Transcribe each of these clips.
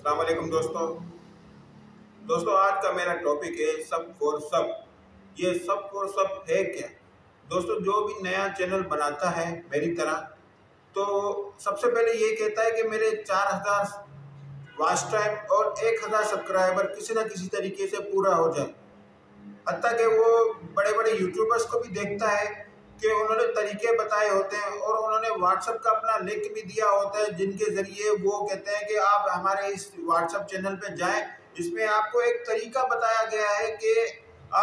अस्सलाम वालेकुम दोस्तों, आज का मेरा टॉपिक है सब फॉर सब। ये सब फॉर सब है क्या? दोस्तों, जो भी नया चैनल बनाता है मेरी तरह, तो सबसे पहले ये कहता है कि मेरे 4000 वॉच टाइम और 1000 सब्सक्राइबर किसी ना किसी तरीके से पूरा हो जाए। हत्ता कि वो बड़े बड़े यूट्यूबर्स को भी देखता है कि उन्होंने तरीके बताए होते हैं और उन्होंने व्हाट्सएप का अपना लिंक भी दिया होता है, जिनके ज़रिए वो कहते हैं कि आप हमारे इस व्हाट्सएप चैनल पे जाएं, इसमें आपको एक तरीका बताया गया है कि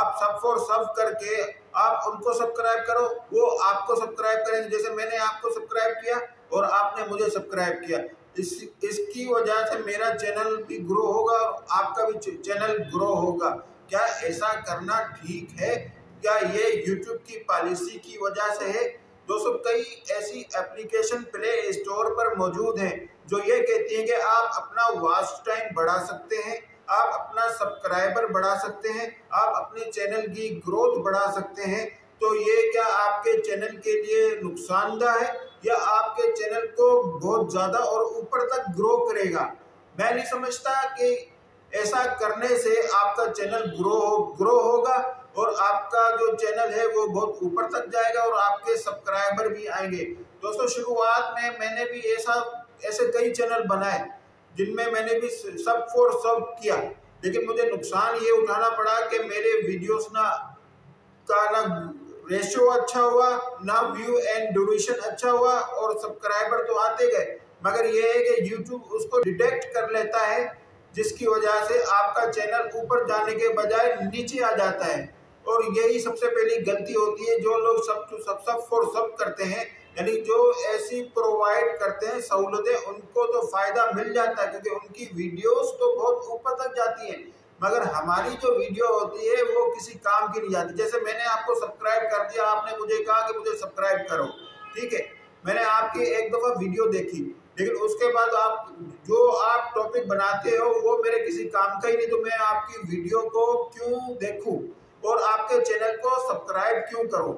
आप सब फॉर सब करके आप उनको सब्सक्राइब करो, वो आपको सब्सक्राइब करेंगे। जैसे मैंने आपको सब्सक्राइब किया और आपने मुझे सब्सक्राइब किया, इसकी वजह से मेरा चैनल भी ग्रो होगा और आपका भी चैनल ग्रो होगा। क्या ऐसा करना ठीक है? क्या ये YouTube की पॉलिसी की वजह से है? दोस्तों, कई ऐसी एप्लीकेशन प्ले स्टोर पर मौजूद हैं जो ये कहती हैं कि आप अपना वॉच टाइम बढ़ा सकते हैं, आप अपना सब्सक्राइबर बढ़ा सकते हैं, आप अपने चैनल की ग्रोथ बढ़ा सकते हैं। तो ये क्या आपके चैनल के लिए नुकसानदायक है या आपके चैनल को बहुत ज़्यादा और ऊपर तक ग्रो करेगा? मैं नहीं समझता कि ऐसा करने से आपका चैनल ग्रो होगा और आपका जो चैनल है वो बहुत ऊपर तक जाएगा और आपके सब्सक्राइबर भी आएंगे। दोस्तों, शुरुआत में मैंने भी ऐसे कई चैनल बनाए जिनमें मैंने भी सब फॉर सब किया, लेकिन मुझे नुकसान ये उठाना पड़ा कि मेरे वीडियोस ना रेशियो अच्छा हुआ, ना व्यू एंड ड्यूरेशन अच्छा हुआ और सब्सक्राइबर तो आते गए, मगर ये है कि यूट्यूब उसको डिटेक्ट कर लेता है, जिसकी वजह से आपका चैनल ऊपर जाने के बजाय नीचे आ जाता है। और यही सबसे पहली गलती होती है जो लोग सब फॉर सब करते हैं, यानी जो ऐसी प्रोवाइड करते हैं सहूलतें, उनको तो फ़ायदा मिल जाता है क्योंकि उनकी वीडियोस तो बहुत ऊपर तक जाती हैं, मगर हमारी जो वीडियो होती है वो किसी काम की नहीं जाती। जैसे मैंने आपको सब्सक्राइब कर दिया, आपने मुझे कहा कि मुझे सब्सक्राइब करो, ठीक है, मैंने आपकी एक दफ़ा वीडियो देखी, लेकिन उसके बाद आप जो आप टॉपिक बनाते हो वो मेरे किसी काम का ही नहीं, तो मैं आपकी वीडियो को क्यों देखूँ और आपके चैनल को सब्सक्राइब क्यों करो?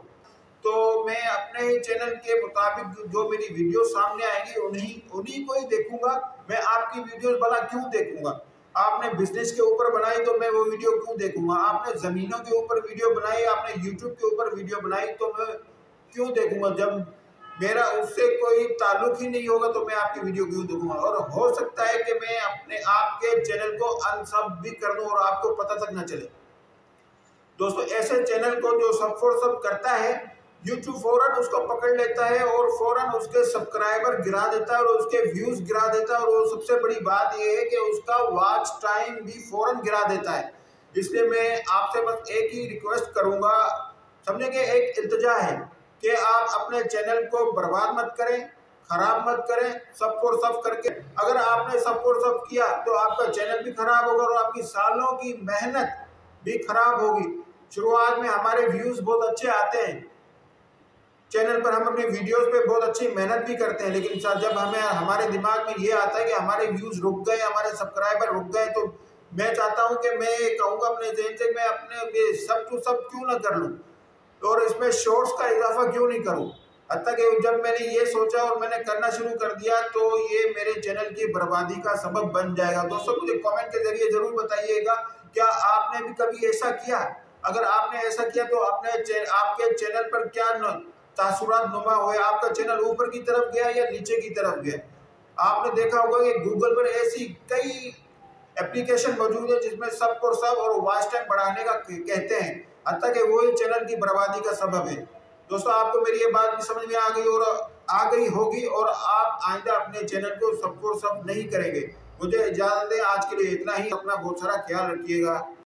तो मैं अपने ही चैनल के मुताबिक जो मेरी वीडियो सामने आएंगी उन्हीं को ही देखूंगा। मैं आपकी वीडियोस भला क्यों देखूंगा? आपने बिजनेस के ऊपर बनाई तो मैं वो वीडियो क्यों देखूंगा? आपने ज़मीनों के ऊपर वीडियो बनाई, आपने यूट्यूब के ऊपर वीडियो बनाई तो मैं क्यों देखूँगा? जब मेरा उससे कोई ताल्लुक ही नहीं होगा तो मैं आपकी वीडियो क्यों देखूँगा? और हो सकता है कि मैं अपने आपके चैनल को अनसब भी कर दूँ और आपको पता तक न चले। दोस्तों, ऐसे चैनल को जो सब फॉर सब करता है, YouTube फौरन उसको पकड़ लेता है और फौरन उसके सब्सक्राइबर गिरा देता है और उसके व्यूज़ गिरा देता है, और वो सबसे बड़ी बात यह है कि उसका वॉच टाइम भी फौरन गिरा देता है। इसलिए मैं आपसे बस एक ही रिक्वेस्ट करूँगा, समझे कि एक इल्तिजा है कि आप अपने चैनल को बर्बाद मत करें, ख़राब मत करें सब फॉर सब करके। अगर आपने सब फॉर सब किया तो आपका चैनल भी ख़राब होगा और आपकी सालों की मेहनत भी ख़राब होगी। शुरुआत में हमारे व्यूज़ बहुत अच्छे आते हैं, चैनल पर हम अपने वीडियोस पे बहुत अच्छी मेहनत भी करते हैं, लेकिन जब हमारे दिमाग में ये आता है कि हमारे व्यूज़ रुक गए, हमारे सब्सक्राइबर रुक गए, तो मैं चाहता हूँ कि मैं कहूँगा अपने जहन से मैं अपने सब टू सब क्यों ना कर लूँ और इसमें शॉर्ट्स का इजाफा क्यों नहीं करूँ। हत्ता कि जब मैंने ये सोचा और मैंने करना शुरू कर दिया तो ये मेरे चैनल की बर्बादी का सबब बन जाएगा। दोस्तों, मुझे कॉमेंट के ज़रिए ज़रूर बताइएगा क्या आपने भी कभी ऐसा किया? अगर आपने ऐसा किया तो आपके चैनल पर क्या तासुरात नुमा हुए? आपका चैनल ऊपर की तरफ गया या नीचे की तरफ गया? आपने देखा होगा कि गूगल पर ऐसी कई एप्लीकेशन मौजूद है जिसमें सब और सब और वॉच टाइम बढ़ाने का कहते हैं, हत्ता कि वही चैनल की बर्बादी का सबब है। दोस्तों, आपको मेरी ये बात भी समझ में आ गई होगी और आप आइंदा अपने चैनल को सब और सब नहीं करेंगे। मुझे इजाज़त दें, आज के लिए इतना ही। अपना बहुत सारा ख्याल रखिएगा।